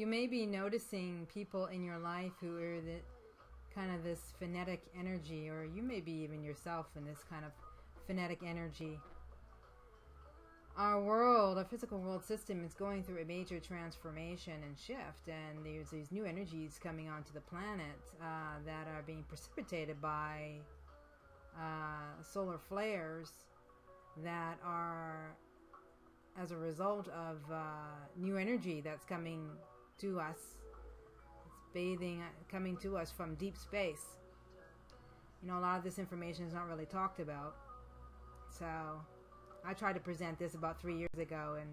You may be noticing people in your life who are the kind of this phonetic energy, or you may be even yourself in this kind of phonetic energy. Our world, our physical world system is going through a major transformation and shift, and there's these new energies coming onto the planet that are being precipitated by solar flares that are as a result of new energy that's coming to us. It's bathing, coming to us from deep space. You know, a lot of this information is not really talked about. So I tried to present this about 3 years ago, and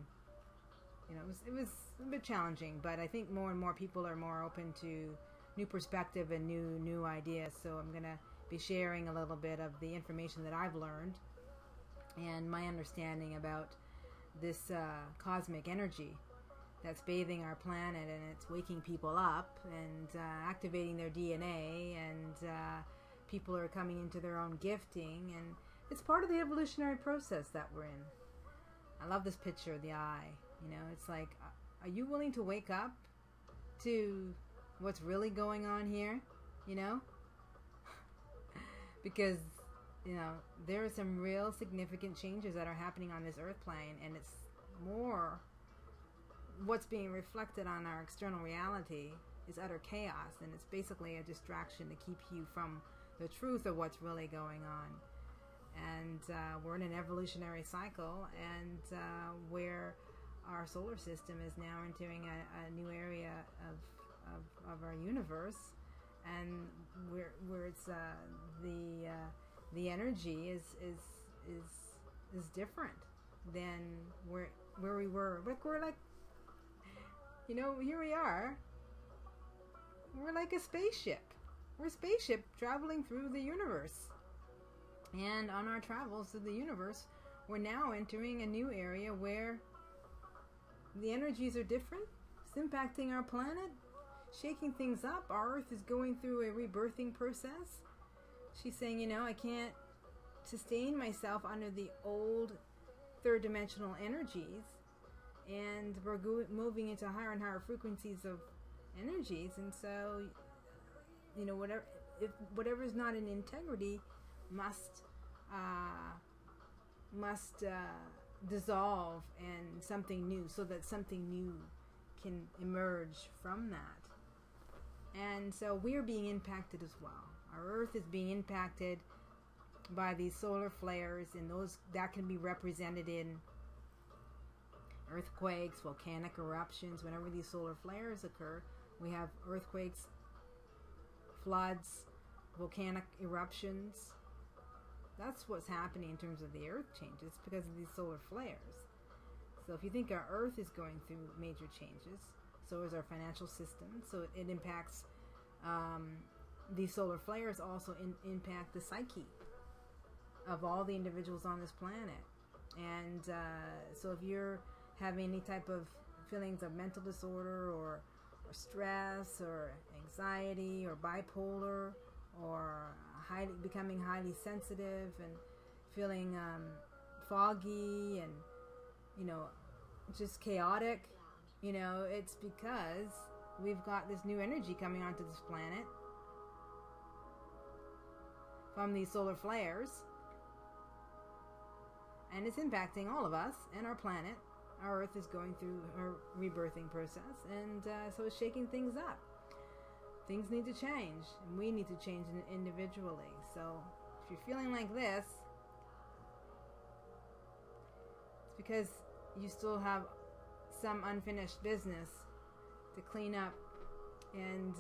you know, it was a bit challenging, but I think more and more people are more open to new perspective and new ideas. So I'm gonna be sharing a little bit of the information that I've learned and my understanding about this cosmic energy that's bathing our planet, and it's waking people up and activating their DNA, and people are coming into their own gifting, and it's part of the evolutionary process that we're in. I love this picture of the eye. You know, it's like, are you willing to wake up to what's really going on here? You know? Because, you know, there are some real significant changes that are happening on this earth plane, and it's more what's being reflected on our external reality is utter chaos, and it's basically a distraction to keep you from the truth of what's really going on. And we're in an evolutionary cycle, and where our solar system is now entering a new area of our universe, and where it's the energy is different than where we were. Like, we're like, you know, here we are. We're like a spaceship. We're a spaceship traveling through the universe. And on our travels through the universe, we're now entering a new area where the energies are different. It's impacting our planet, shaking things up. Our Earth is going through a rebirthing process. She's saying, you know, I can't sustain myself under the old third-dimensional energies. And we're moving into higher and higher frequencies of energies. And so, you know, whatever is not in integrity must dissolve, and something new, so that something new can emerge from that. And so we're being impacted as well. Our Earth is being impacted by these solar flares, and those that can be represented in earthquakes, volcanic eruptions. Whenever these solar flares occur, we have earthquakes, floods, volcanic eruptions. That's what's happening in terms of the earth changes, because of these solar flares. So if you think our earth is going through major changes, so is our financial system. So it impacts, these solar flares also impact the psyche of all the individuals on this planet. And so if you're having any type of feelings of mental disorder, or stress, or anxiety, or bipolar, or becoming highly sensitive and feeling foggy and, you know, just chaotic, you know, it's because we've got this new energy coming onto this planet from these solar flares, and it's impacting all of us and our planet. Our Earth is going through her rebirthing process, and so it's shaking things up. Things need to change, and we need to change individually. So if you're feeling like this, it's because you still have some unfinished business to clean up. And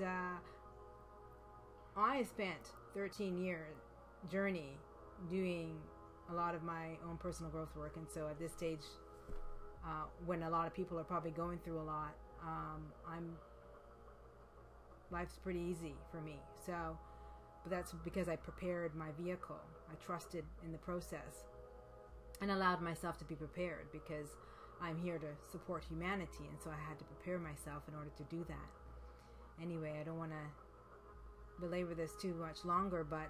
I spent 13-year journey doing a lot of my own personal growth work, and so at this stage, when a lot of people are probably going through a lot, life's pretty easy for me. So, but that's because I prepared my vehicle. I trusted in the process and allowed myself to be prepared, because I'm here to support humanity, and so I had to prepare myself in order to do that. Anyway, I don't want to belabor this too much longer, but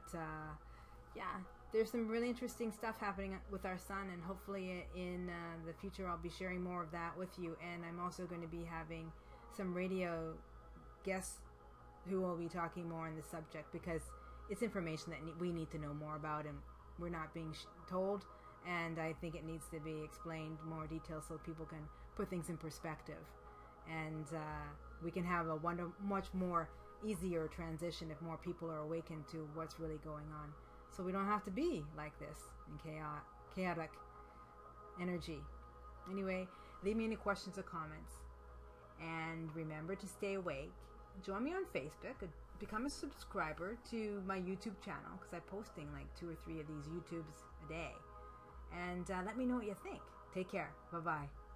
yeah, there's some really interesting stuff happening with our sun, and hopefully in the future I'll be sharing more of that with you. And I'm also going to be having some radio guests who will be talking more on the subject, because it's information that we need to know more about and we're not being told, and I think it needs to be explained more detail so people can put things in perspective, and we can have a much more easier transition if more people are awakened to what's really going on, so we don't have to be like this in chaotic energy. Anyway, leave me any questions or comments, and remember to stay awake. Join me on Facebook, become a subscriber to my YouTube channel, because I'm posting like 2 or 3 of these YouTubes a day, and let me know what you think. Take care. Bye-bye.